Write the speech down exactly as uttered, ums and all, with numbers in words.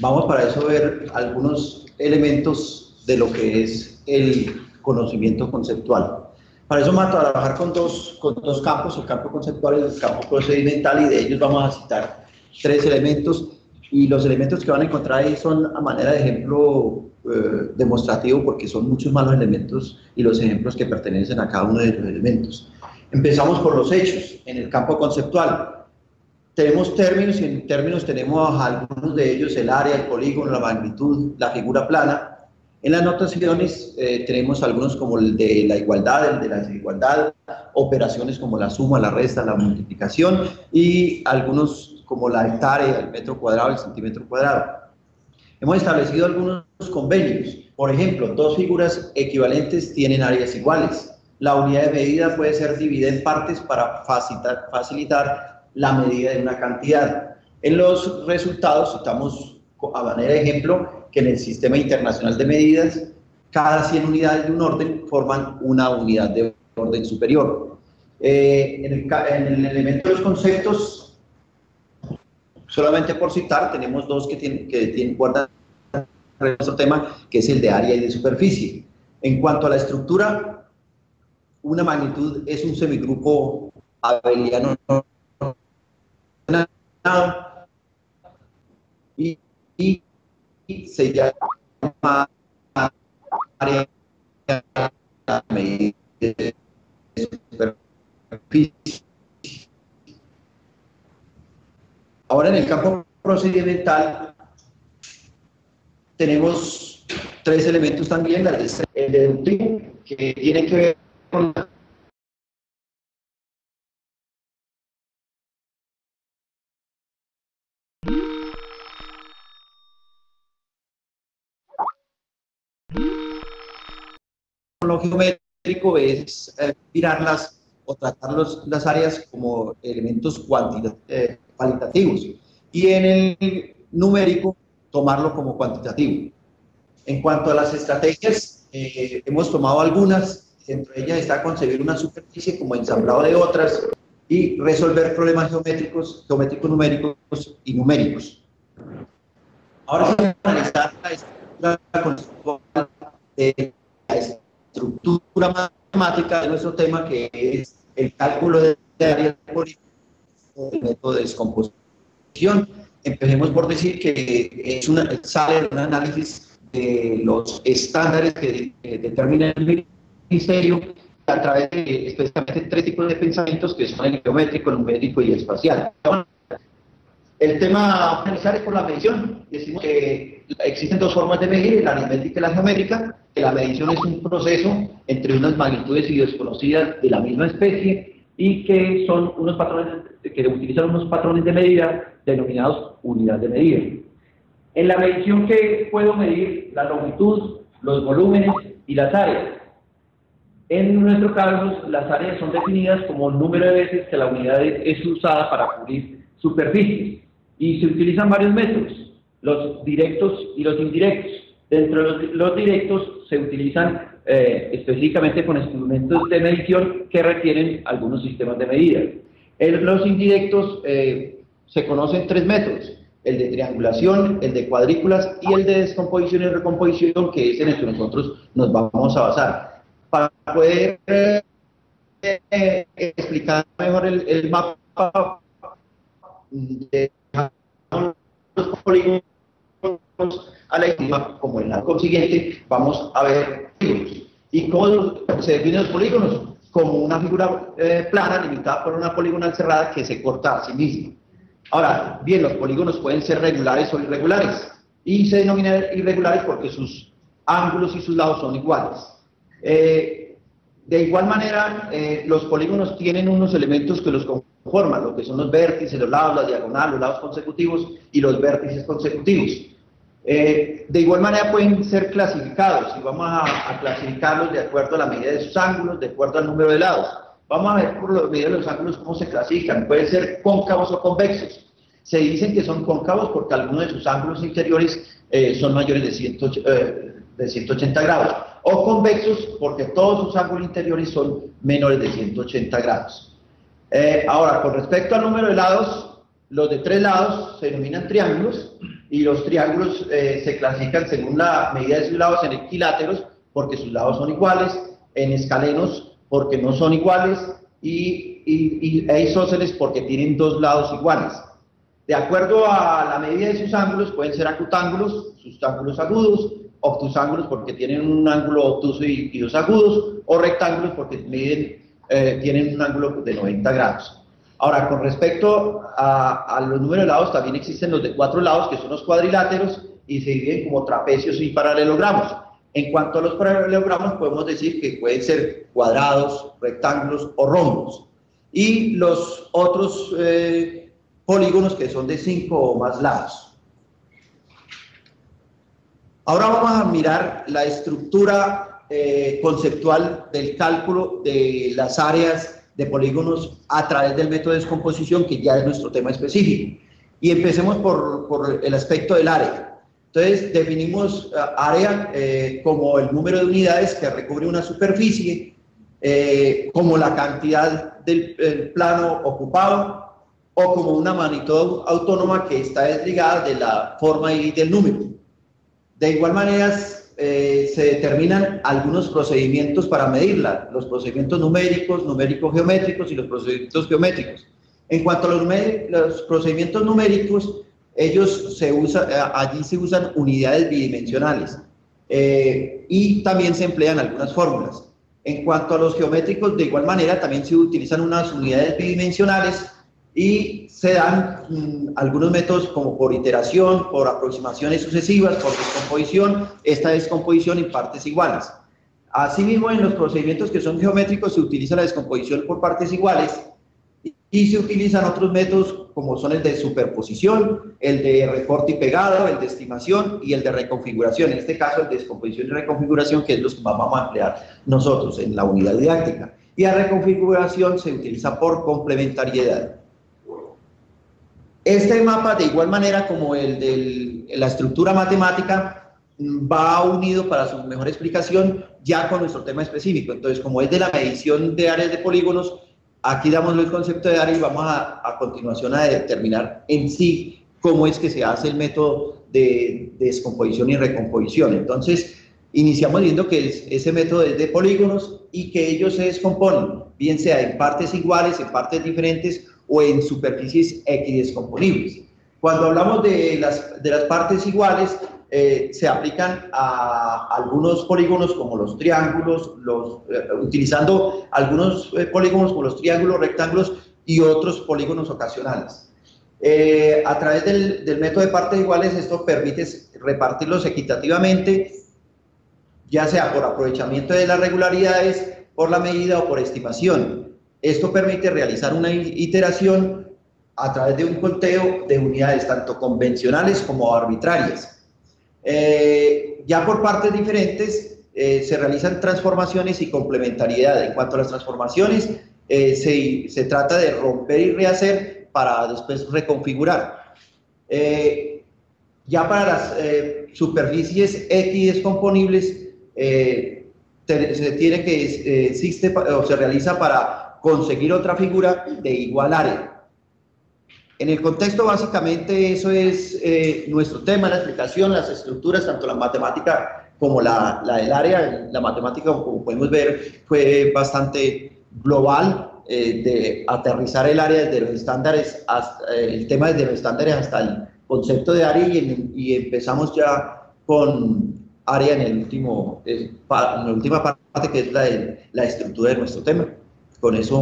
Vamos para eso a ver algunos elementos de lo que es el conocimiento conceptual. Para eso vamos a trabajar con dos, con dos campos, el campo conceptual y el campo procedimental, y de ellos vamos a citar tres elementos, y los elementos que van a encontrar ahí son a manera de ejemplo eh, demostrativo, porque son muchos más los elementos y los ejemplos que pertenecen a cada uno de los elementos. Empezamos por los hechos. En el campo conceptual tenemos términos, y en términos tenemos algunos de ellos: el área, el polígono, la magnitud, la figura plana. En las notaciones eh, tenemos algunos como el de la igualdad, el de la desigualdad, operaciones como la suma, la resta, la multiplicación, y algunos como la hectárea, el metro cuadrado, el centímetro cuadrado. Hemos establecido algunos convenios. Por ejemplo, dos figuras equivalentes tienen áreas iguales. La unidad de medida puede ser dividida en partes para facilitar, facilitar la medida de una cantidad. En los resultados citamos a manera de ejemplo que en el Sistema Internacional de Medidas cada cien unidades de un orden forman una unidad de orden superior. Eh, en, el, en el elemento de los conceptos, solamente por citar, tenemos dos que tienen que tienen, guardan nuestro tema, que es el de área y de superficie. En cuanto a la estructura, una magnitud es un semigrupo abeliano Y, y, y se llama área de superficie. Ahora, en el campo procedimental tenemos tres elementos también: el deductivo, que tiene que ver con la lo geométrico, es eh, mirarlas o tratar los, las áreas como elementos cualitativos, eh, cualitativos, y en el numérico tomarlo como cuantitativo. En cuanto a las estrategias, eh, hemos tomado algunas. Entre ellas está concebir una superficie como ensamblado de otras y resolver problemas geométricos, geométricos numéricos y numéricos. Ahora vamos a analizar la estructura conceptual de la estructura estructura matemática de nuestro tema, que es el cálculo de áreas por el método de descomposición. Empecemos por decir que es una, sale un análisis de los estándares que determina el Ministerio a través de especialmente tres tipos de pensamientos, que son el geométrico, el numérico y el espacial. El tema a analizar es por la medición. Decimos que existen dos formas de medir, la aritmética y la geométrica, que la medición es un proceso entre unas magnitudes y desconocidas de la misma especie, y que son unos patrones, que utilizan unos patrones de medida denominados unidad de medida. En la medición, que puedo medir la longitud, los volúmenes y las áreas. En nuestro caso, las áreas son definidas como el número de veces que la unidad es usada para cubrir superficies. Y se utilizan varios métodos, los directos y los indirectos. Dentro de los, los directos se utilizan eh, específicamente con instrumentos de medición que requieren algunos sistemas de medida. En los indirectos eh, se conocen tres métodos: el de triangulación, el de cuadrículas y el de descomposición y recomposición, que es en el que nosotros nos vamos a basar. Para poder eh, eh, explicar mejor el, el mapa de los polígonos a la estima, como en la consiguiente vamos a ver polígonos. ¿Y cómo se definen los polígonos? Como una figura eh, plana limitada por una poligonal cerrada que se corta a sí misma. Ahora bien, los polígonos pueden ser regulares o irregulares, y se denominan irregulares porque sus ángulos y sus lados son iguales. Eh, de igual manera, eh, los polígonos tienen unos elementos que los forma, lo que son los vértices, los lados, la diagonal, los lados consecutivos y los vértices consecutivos. Eh, de igual manera pueden ser clasificados, y vamos a, a clasificarlos de acuerdo a la medida de sus ángulos, de acuerdo al número de lados. Vamos a ver por la medida de los ángulos cómo se clasifican. Pueden ser cóncavos o convexos. Se dicen que son cóncavos porque algunos de sus ángulos interiores eh, son mayores de, ciento, eh, de ciento ochenta grados, o convexos porque todos sus ángulos interiores son menores de ciento ochenta grados. Eh, ahora, con respecto al número de lados, Los de tres lados se denominan triángulos y los triángulos eh, se clasifican según la medida de sus lados en equiláteros porque sus lados son iguales, en escalenos porque no son iguales y, y, y e isósceles porque tienen dos lados iguales. De acuerdo a la medida de sus ángulos pueden ser acutángulos, sus ángulos agudos, obtusángulos porque tienen un ángulo obtuso y, y dos agudos, o rectángulos porque miden, eh, tienen un ángulo de noventa grados. Ahora, con respecto a, a los números de lados, también existen los de cuatro lados, que son los cuadriláteros, y se dividen como trapecios y paralelogramos. En cuanto a los paralelogramos, podemos decir que pueden ser cuadrados, rectángulos o rombos. Y los otros eh, polígonos, que son de cinco o más lados. Ahora vamos a mirar la estructura eh, conceptual del cálculo de las áreas de polígonos a través del método de descomposición, que ya es nuestro tema específico. Y empecemos por, por el aspecto del área. Entonces definimos área eh, como el número de unidades que recubre una superficie, eh, como la cantidad del plano ocupado, o como una magnitud autónoma que está desligada de la forma y del número. De igual manera, Eh, se determinan algunos procedimientos para medirla, los procedimientos numéricos, numéricos geométricos y los procedimientos geométricos. En cuanto a los, los procedimientos numéricos, ellos se usan, allí se usan unidades bidimensionales eh, y también se emplean algunas fórmulas. En cuanto a los geométricos, de igual manera también se utilizan unas unidades bidimensionales y se dan mmm, algunos métodos como por iteración, por aproximaciones sucesivas, por descomposición, esta descomposición en partes iguales. Asimismo, en los procedimientos que son geométricos se utiliza la descomposición por partes iguales y, y se utilizan otros métodos como son el de superposición, el de recorte y pegado, el de estimación y el de reconfiguración. En este caso, el de descomposición y reconfiguración, que es los que vamos a emplear nosotros en la unidad didáctica. Y la reconfiguración se utiliza por complementariedad. Este mapa, de igual manera como el de la estructura matemática, va unido para su mejor explicación ya con nuestro tema específico. Entonces, como es de la medición de áreas de polígonos, aquí damos el concepto de área y vamos a, a continuación a determinar en sí cómo es que se hace el método de, de descomposición y recomposición. Entonces, iniciamos viendo que es, ese método es de polígonos y que ellos se descomponen, bien sea en partes iguales, en partes diferentes, o en superficies equidescomponibles. Cuando hablamos de las, de las partes iguales, eh, se aplican a algunos polígonos como los triángulos, los, eh, utilizando algunos eh, polígonos como los triángulos, rectángulos y otros polígonos ocasionales. Eh, a través del, del método de partes iguales, esto permite repartirlos equitativamente, ya sea por aprovechamiento de las regularidades, por la medida o por estimación. Esto permite realizar una iteración a través de un conteo de unidades tanto convencionales como arbitrarias. Eh, ya por partes diferentes eh, se realizan transformaciones y complementariedad. En cuanto a las transformaciones, eh, se, se trata de romper y rehacer para después reconfigurar. Eh, ya para las eh, superficies equidescomponibles eh, se tiene que eh, existe o se realiza para conseguir otra figura de igual área. En el contexto, básicamente, eso es eh, nuestro tema, la explicación, las estructuras, tanto la matemática como la, la del área. La matemática, como podemos ver, fue bastante global, eh, de aterrizar el área desde los estándares, hasta, eh, el tema desde los estándares hasta el concepto de área, y, en, y empezamos ya con área en, el último, eh, pa, en la última parte, que es la, de, la estructura de nuestro tema. Con eso